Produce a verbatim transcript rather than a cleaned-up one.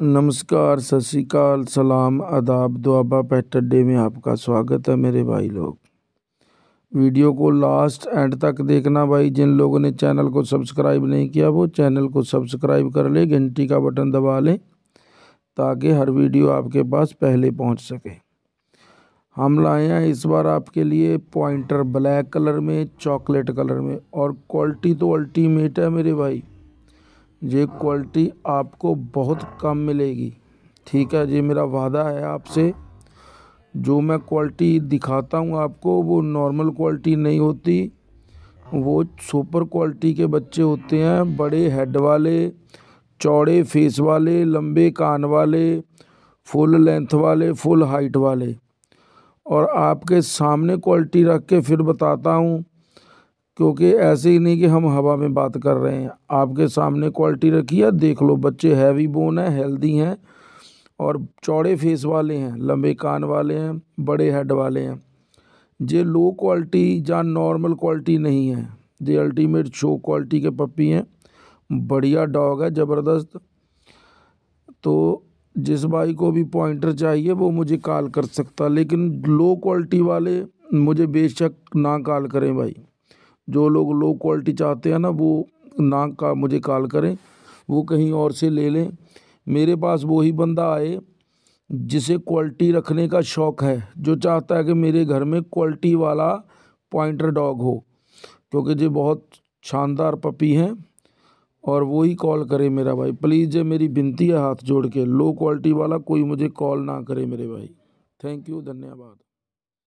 नमस्कार, सत श्री अकाल, सलाम, आदाब। दोआबा पेट अड्डे में आपका स्वागत है मेरे भाई लोग। वीडियो को लास्ट एंड तक देखना भाई। जिन लोगों ने चैनल को सब्सक्राइब नहीं किया वो चैनल को सब्सक्राइब कर ले, घंटी का बटन दबा लें ताकि हर वीडियो आपके पास पहले पहुंच सके। हम लाए हैं इस बार आपके लिए पॉइंटर ब्लैक कलर में, चॉकलेट कलर में, और क्वालिटी तो अल्टीमेट है मेरे भाई। ये क्वालिटी आपको बहुत कम मिलेगी, ठीक है। ये मेरा वादा है आपसे। जो मैं क्वालिटी दिखाता हूँ आपको वो नॉर्मल क्वालिटी नहीं होती, वो सुपर क्वालिटी के बच्चे होते हैं। बड़े हेड वाले, चौड़े फेस वाले, लंबे कान वाले, फुल लेंथ वाले, फुल हाइट वाले। और आपके सामने क्वालिटी रख के फिर बताता हूँ, क्योंकि ऐसे ही नहीं कि हम हवा में बात कर रहे हैं। आपके सामने क्वालिटी रखी है, देख लो। बच्चे हैवी बोन है, हेल्दी हैं और चौड़े फेस वाले हैं, लंबे कान वाले हैं, बड़े हेड वाले हैं। ये लो क्वालिटी या नॉर्मल क्वालिटी नहीं है, ये अल्टीमेट शो क्वालिटी के पप्पी हैं। बढ़िया डॉग है, ज़बरदस्त। तो जिस भाई को भी पॉइंटर चाहिए वो मुझे कॉल कर सकता, लेकिन लो क्वालिटी वाले मुझे बेशक ना कॉल करें भाई। जो लोग लो क्वालिटी चाहते हैं ना वो ना का मुझे कॉल करें, वो कहीं और से ले लें। मेरे पास वही बंदा आए जिसे क्वालिटी रखने का शौक़ है, जो चाहता है कि मेरे घर में क्वालिटी वाला पॉइंटर डॉग हो, क्योंकि ये बहुत शानदार पपी हैं। और वही कॉल करें मेरा भाई, प्लीज़। ये मेरी विनती है हाथ जोड़ के, लो क्वालिटी वाला कोई मुझे कॉल ना करे मेरे भाई। थैंक यू, धन्यवाद।